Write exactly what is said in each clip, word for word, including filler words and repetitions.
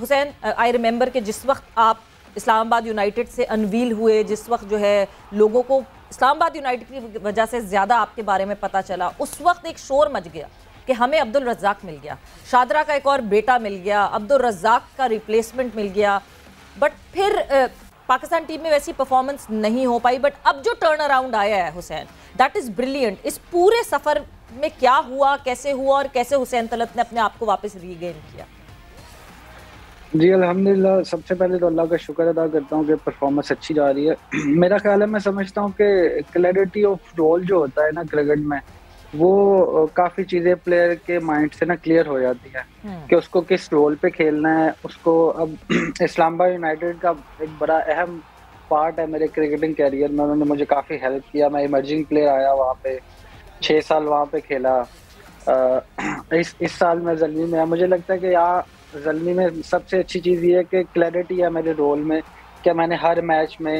Hussain, I remember कि जिस वक्त आप इस्लामाबाद यूनाइटेड से अनवील हुए, जिस वक्त जो है लोगों को इस्लामाबाद यूनाइटेड की वजह से ज़्यादा आपके बारे में पता चला, उस वक्त एक शोर मच गया कि हमें अब्दुल रज़ाक मिल गया, शादरा का एक और बेटा मिल गया, अब्दुल रज़ाक का रिप्लेसमेंट मिल गया। बट फिर आ, पाकिस्तान टीम में वैसी परफॉर्मेंस नहीं हो पाई। बट अब जो टर्न अराउंड आया है हुसैन, दैट इज़ ब्रिलियंट। इस पूरे सफ़र में क्या हुआ, कैसे हुआ और कैसे हुसैन तलत ने अपने आप को वापस रीगेन किया? जी अल्हम्दुलिल्लाह, सबसे पहले तो अल्लाह का शुक्र अदा करता हूँ कि परफॉर्मेंस अच्छी जा रही है। मेरा ख्याल है, मैं समझता हूँ कि क्लैरिटी ऑफ रोल जो होता है ना क्रिकेट में, वो काफ़ी चीज़ें प्लेयर के माइंड से ना क्लियर हो जाती है कि उसको किस रोल पे खेलना है उसको। अब इस्लामाबाद यूनाइटेड का एक बड़ा अहम पार्ट है मेरे क्रिकेटिंग कैरियर में, उन्होंने मुझे काफ़ी हेल्प किया। मैं इमर्जिंग प्लेयर आया वहाँ पे, छः साल वहाँ पे खेला। आ, इस इस साल मैं ज़लमी में आया। मुझे लगता है कि यहाँ ज़लमी में सबसे अच्छी चीज़ ये है कि क्लैरिटी है मेरे रोल में, कि मैंने हर मैच में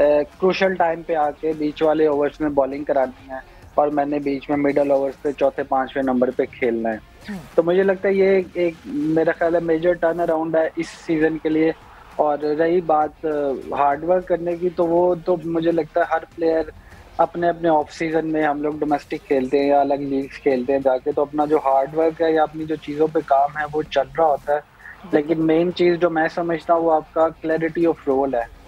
क्रूशल टाइम पे आके बीच वाले ओवर्स में बॉलिंग करानी है और मैंने बीच में मिडल ओवर्स पे चौथे पांचवें नंबर पे खेलना है। तो मुझे लगता है ये एक, एक मेरा ख्याल है मेजर टर्न अराउंड है इस सीज़न के लिए। और रही बात हार्डवर्क करने की, तो वो तो मुझे लगता है हर प्लेयर अपने अपने ऑफ सीज़न में, हम लोग डोमेस्टिक खेलते हैं या अलग लीग्स खेलते हैं जाके, तो अपना जो हार्डवर्क है या अपनी जो चीज़ों पर काम है वो चल रहा होता है। लेकिन मेन चीज़ जो मैं समझता हूँ वो आपका क्लैरिटी ऑफ रोल है।